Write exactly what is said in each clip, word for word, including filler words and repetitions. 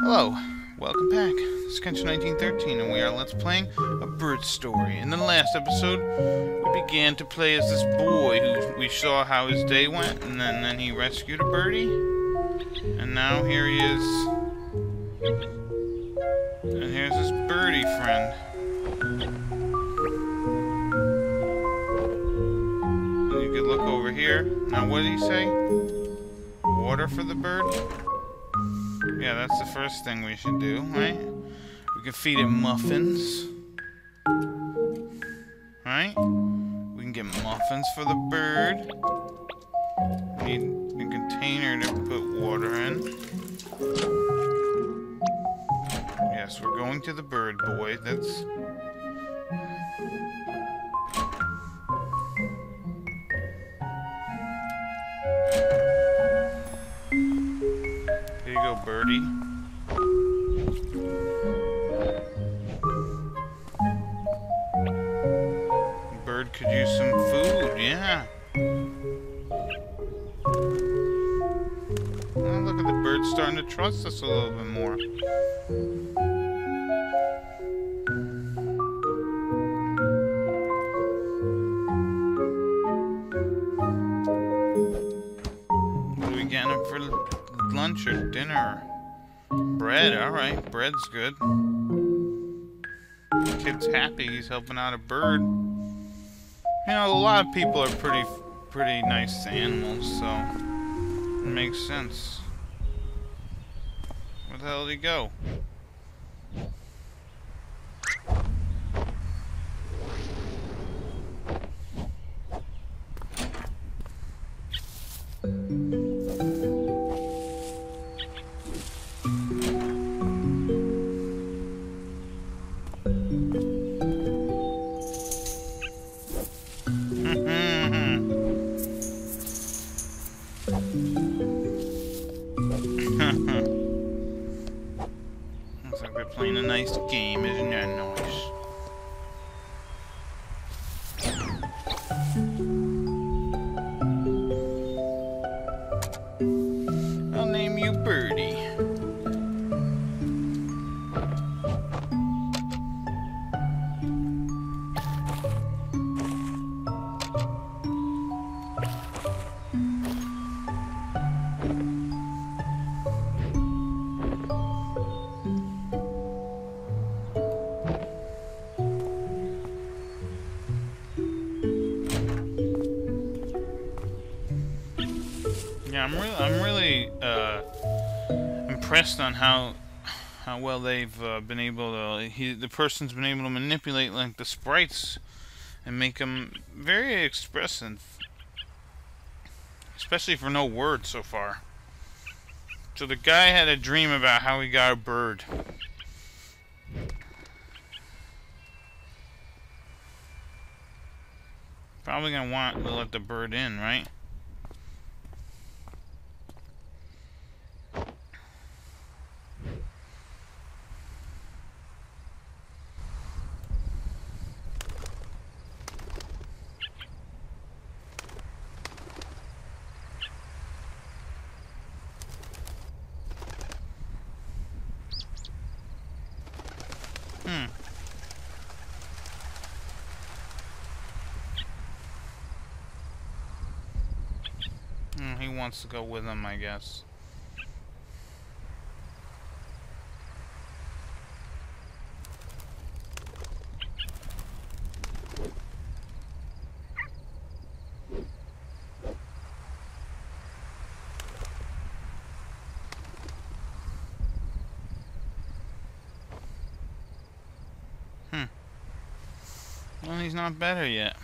Hello, welcome back. This is Kenshin nineteen thirteen, and we are Let's Playing A Bird Story. In the last episode, we began to play as this boy who we saw how his day went, and then, then he rescued a birdie. And now here he is. And here's his birdie friend. And you can look over here. Now, what did he say? Water for the bird? Yeah, that's the first thing we should do, right? We can feed it muffins. Right? We can get muffins for the bird. We need a container to put water in. Yes, we're going to the bird boy. That's... birdie. Bird could use some food, yeah. Oh, look at the bird starting to trust us a little bit more. What are we getting him for lunch or dinner? Bread, alright. Bread's good. The kid's happy. He's helping out a bird. You know, a lot of people are pretty, pretty nice to animals, so it makes sense. Where the hell did he go? Looks like we're playing a nice game, isn't that nice? I'll name you Birdie. I'm really, I'm really uh, impressed on how how well they've uh, been able to. He, the person's been able to manipulate like the sprites and make them very expressive, especially for no words so far. So the guy had a dream about how he got a bird. Probably gonna want to let the bird in, right? Hmm. Mm, he wants to go with him, I guess. Well, he's not better yet.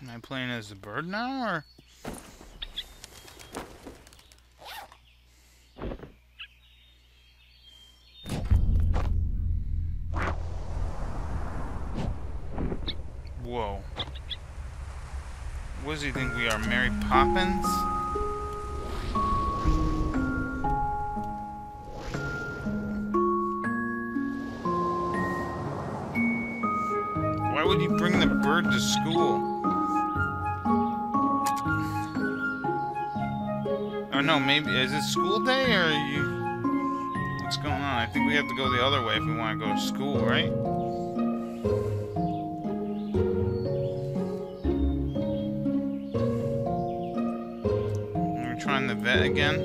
Am I playing as a bird now, or? Whoa. What does he think we are, Mary Poppins? Why would you bring the bird to school? Oh no, maybe, is it school day or are you... What's going on? I think we have to go the other way if we want to go to school, right? We're trying the vet again.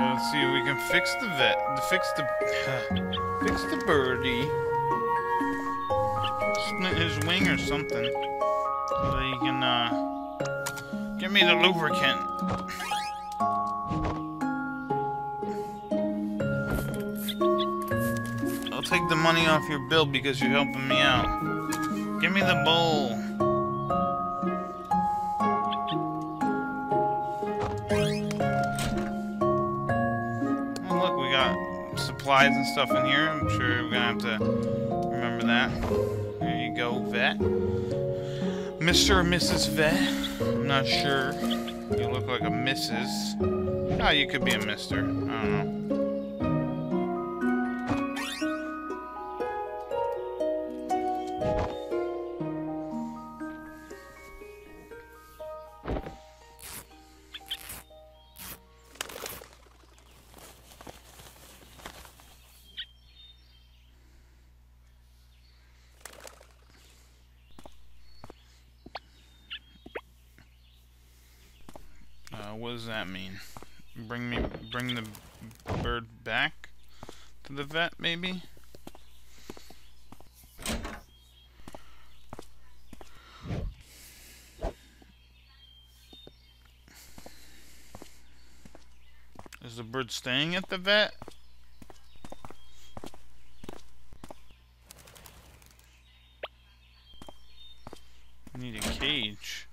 Let's see if we can fix the vet, fix the, uh, fix the birdie. Snit his wing or something, so he can, uh, give me the lubricant. I'll take the money off your bill because you're helping me out. Give me the bowl. Supplies and stuff in here. I'm sure we're gonna have to remember that. There you go, vet. Mister or Missus Vet? I'm not sure. You look like a Missus Oh, you could be a Mister I don't know. What does that mean? Bring me, bring the bird back to the vet, maybe? Is the bird staying at the vet? I need a cage.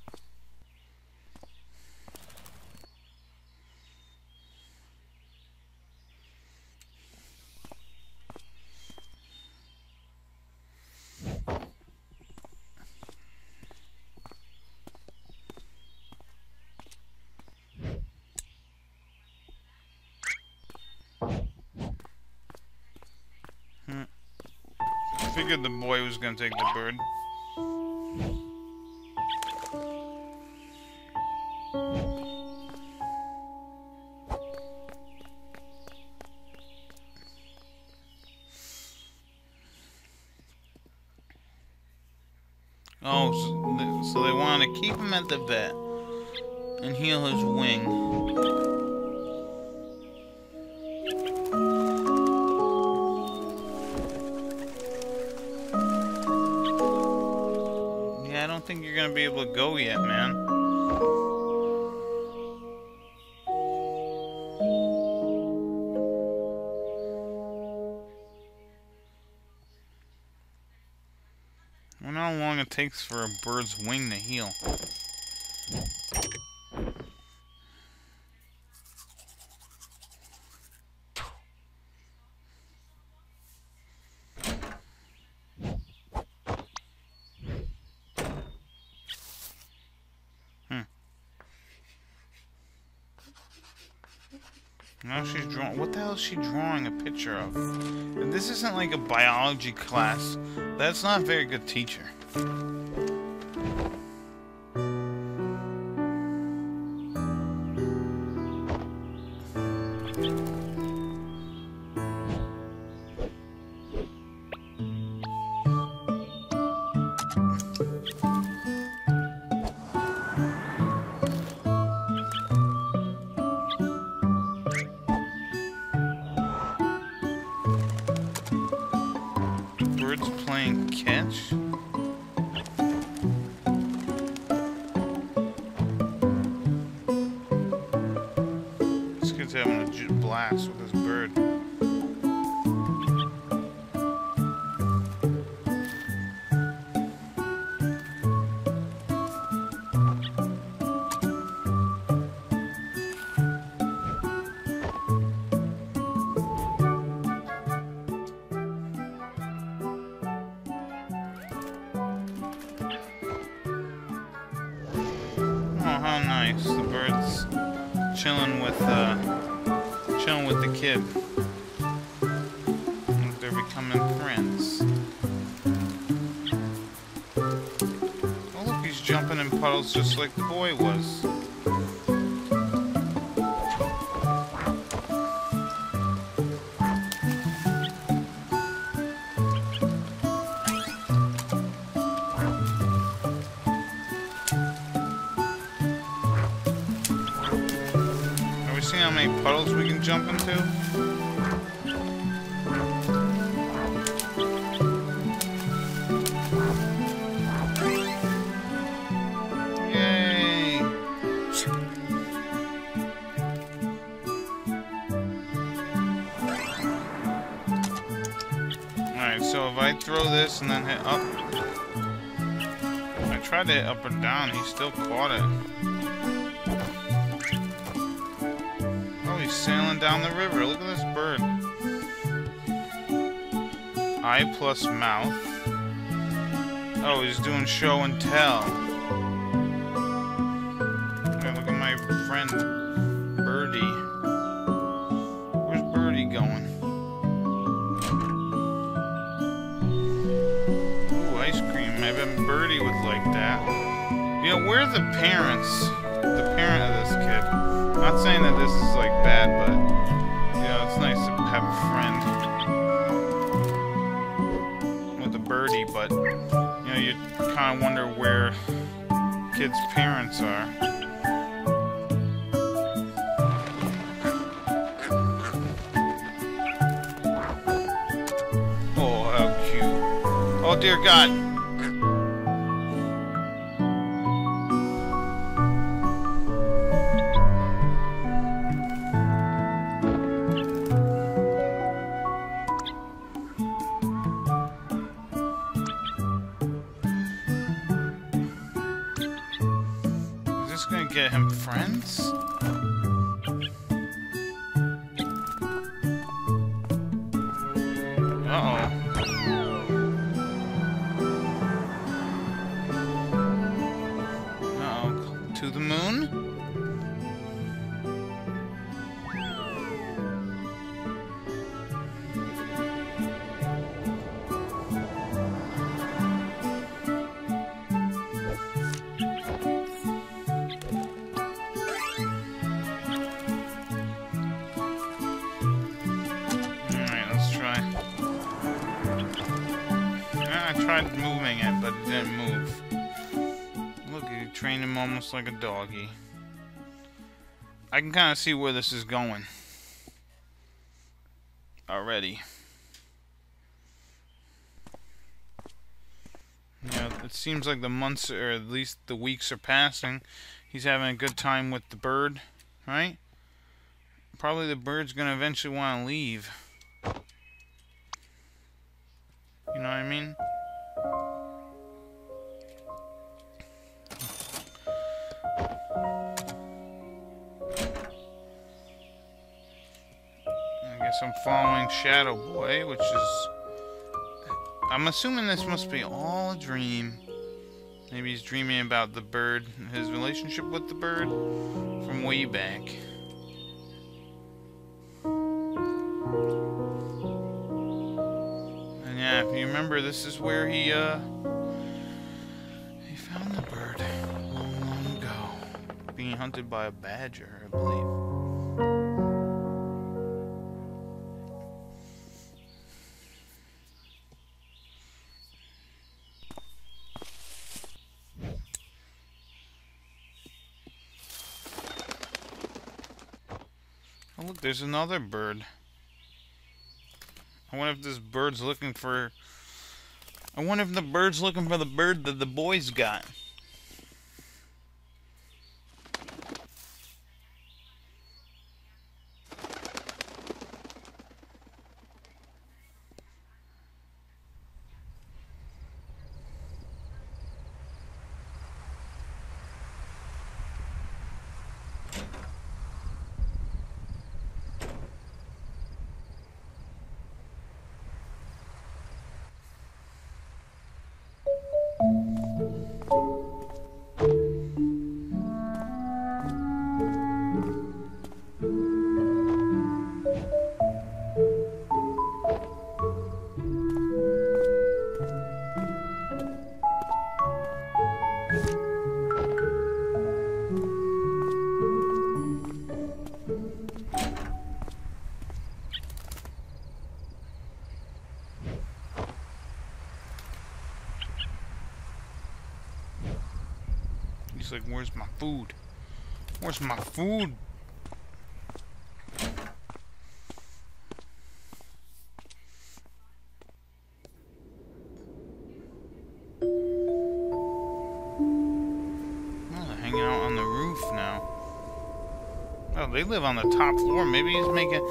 I figured the boy was gonna take the bird. Oh, so they, so they wanted to keep him at the vet and heal his wing. I don't think you're gonna be able to go yet, man. I wonder how long it takes for a bird's wing to heal. Now she's drawing. What the hell is she drawing a picture of? If this isn't like a biology class, that's not a very good teacher. Birds playing catch. This kid's having a legit blast with this bird. nice. The bird's chilling with uh, chilling with the kid. I think they're becoming friends. Oh look, he's jumping in puddles just like the boy was. See how many puddles we can jump into? Yay! Alright, so if I throw this and then hit up... I tried to hit up or down, he still caught it. Sailing down the river. Look at this bird. Eye plus mouth. Oh, he's doing show and tell. Okay, look at my friend Birdie. Where's Birdie going? Ooh, ice cream. Maybe Birdie would like that. You know, where are the parents? The parent of this kid. Not saying that this is like bad, but you know, it's nice to have a friend with a birdie, but you know, you kind of wonder where kids' parents are. Oh, how cute. Oh, dear God. Gonna get him friends? Uh-oh. Uh-oh. To the moon? Tried moving it, but it didn't move. Look, you trained him almost like a doggy. I can kind of see where this is going already. You know, it seems like the months, or at least the weeks, are passing. He's having a good time with the bird, right? Probably the bird's gonna eventually want to leave. You know what I mean? I'm following Shadow Boy, which is... I'm assuming this must be all a dream. Maybe he's dreaming about the bird, his relationship with the bird from way back. And yeah, if you remember, this is where he, uh... he found the bird long, long ago. Being hunted by a badger, I believe. Oh, look, there's another bird. I wonder if this bird's looking for... I wonder if the bird's looking for the bird that the boys got. It's like, where's my food? Where's my food? They live on the top floor. Maybe he's making,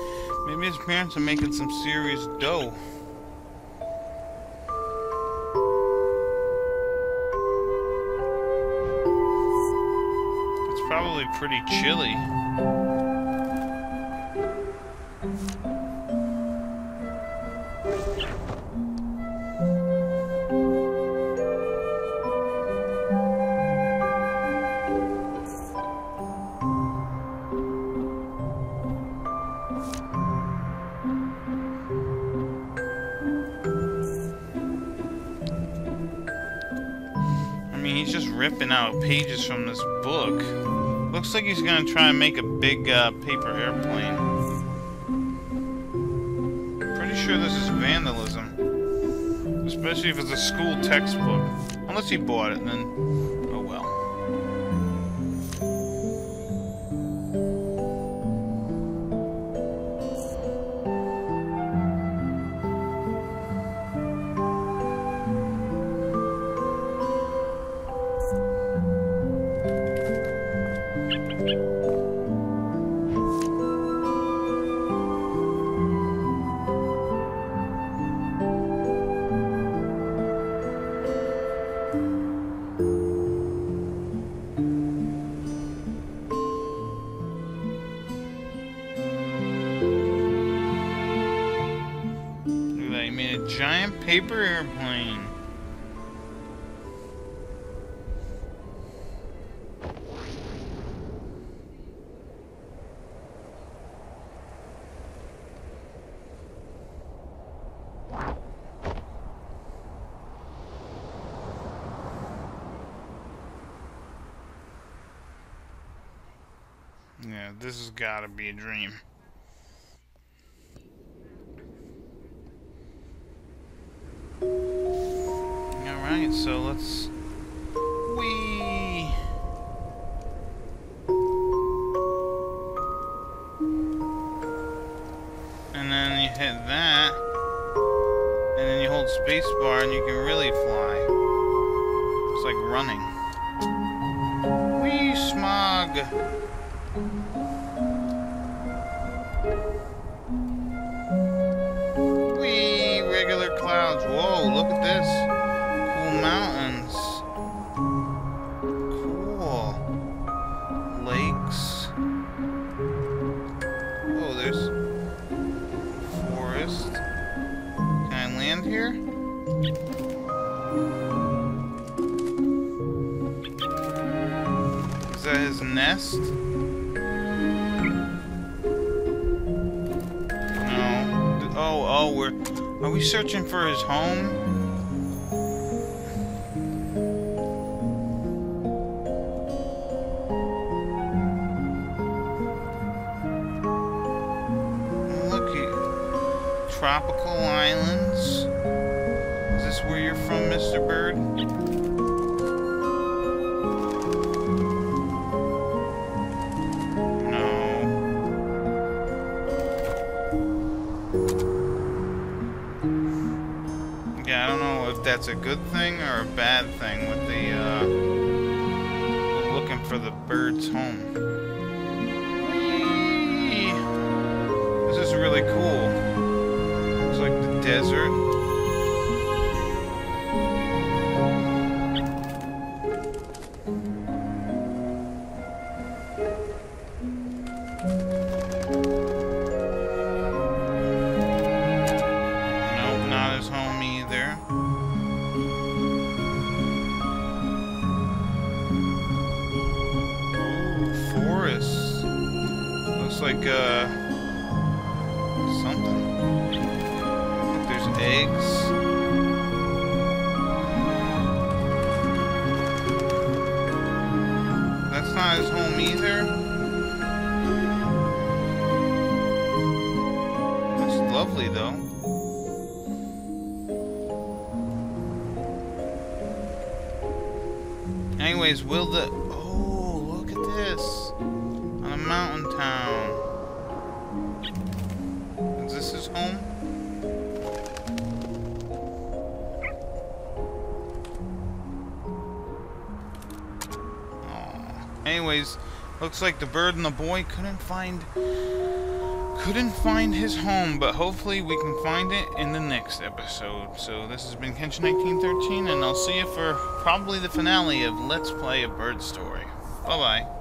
maybe his parents are making some serious dough. It's probably pretty chilly. Ripping out pages from this book. Looks like he's gonna try and make a big uh, paper airplane. Pretty sure this is vandalism. Especially if it's a school textbook. Unless he bought it, then oh well. Giant paper airplane. Yeah, this has got to be a dream. Alright, so let's... Whee! And then you hit that, and then you hold space bar and you can really fly. It's like running. Whee! Smog! Clouds. Whoa, look at this. Cool mountains. Cool. Lakes. Whoa, there's forest. Can I land here? Is that his nest? No. Oh, oh, we're... Are we searching for his home? Look here. Tropical islands. Is this where you're from, Mister Bird? That's a good thing or a bad thing with the uh, looking for the bird's home. Whee! This is really cool. Looks like the desert. Like uh something. Look, there's eggs. That's not his home either. That's lovely though. Anyways, will the oh mountain town. Is this his home? Aww. Anyways, looks like the bird and the boy couldn't find couldn't find his home, but hopefully we can find it in the next episode. So this has been Kenshin nineteen thirteen, and I'll see you for probably the finale of Let's Play A Bird Story. Bye-bye.